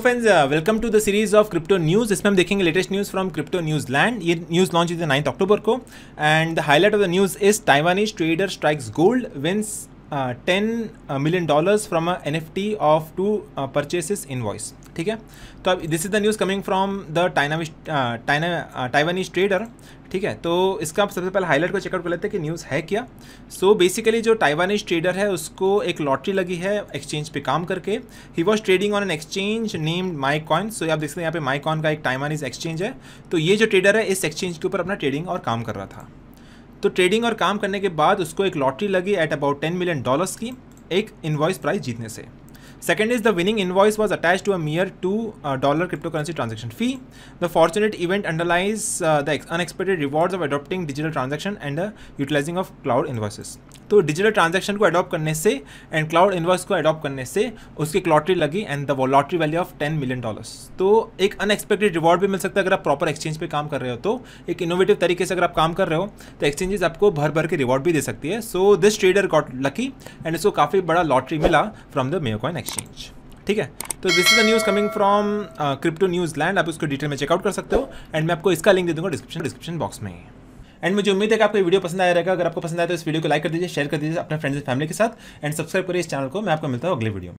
Friends welcome to the series of crypto news. इसमें हम देखेंगे latest news from crypto news land. ये news launch हुई थी 9 अक्टूबर को and the highlight of the news is Taiwanese trader strikes gold wins $10 million from NFT of 2 purchases invoice. ठीक है, तो अब this is the news coming from the Taiwanese trader. ठीक है, तो इसका आप सबसे पहले हाईलाइट को चेकआउट कर लेते हैं कि न्यूज़ है क्या। सो बेसिकली जो ताइवानीज ट्रेडर है उसको एक लॉटरी लगी है एक्सचेंज पे काम करके। He was trading on an exchange named MaiCoin। So आप देख सकते हैं यहाँ पे MaiCoin का एक ताइवानीज एक्सचेंज है। तो ये जो ट्रेडर है इस एक्सचेंज के ऊपर अपना ट्रेडिंग और काम कर रहा था। तो ट्रेडिंग और काम करने के बाद उसको एक लॉटरी लगी एट अबाउट $10 million की एक इनवॉइस प्राइस जीतने से। Second is the winning invoice was attach to a mere $2 crypto currency transaction fee. The fortunate event underlies the unexpected rewards of adopting digital transaction and utilising of cloud invoices. तो digital transaction को adopt करने से and cloud invoice को adopt करने से उसकी एक lottery लगी and the lottery value of $10 million। तो एक अनएक्सपेक्टेड रिवॉर्ड भी मिल सकता है अगर आप प्रॉपर एक्सचेंज पे काम कर रहे हो। तो एक इनोवेटिव तरीके से अगर आप काम कर रहे हो तो एक्सचेंजेस आपको भर भर के रिवॉर्ड भी दे सकती है। So this trader got lucky and इसको काफ़ी बड़ा लॉटरी मिला फ्रॉम द MaiCoin एक्सचेंज। ठीक है, तो this is the news coming from crypto news land. आप उसको डिटेल में चेकआउट कर सकते हो एंड मैं आपको इसका लिंक दे दूंगा डिस्क्रिप्शन बॉक्स में। एंड मुझे उम्मीद है कि आपको ये वीडियो पसंद आया रहेगा। अगर आपको पसंद आया तो इस वीडियो को लाइक कर दीजिए, शेयर कर दीजिए अपने फ्रेंड्स एंड फैमिली के साथ एंड सब्सक्राइब करिए इस चैनल को। मैं आपको मिलता हूँ अगले वीडियो में।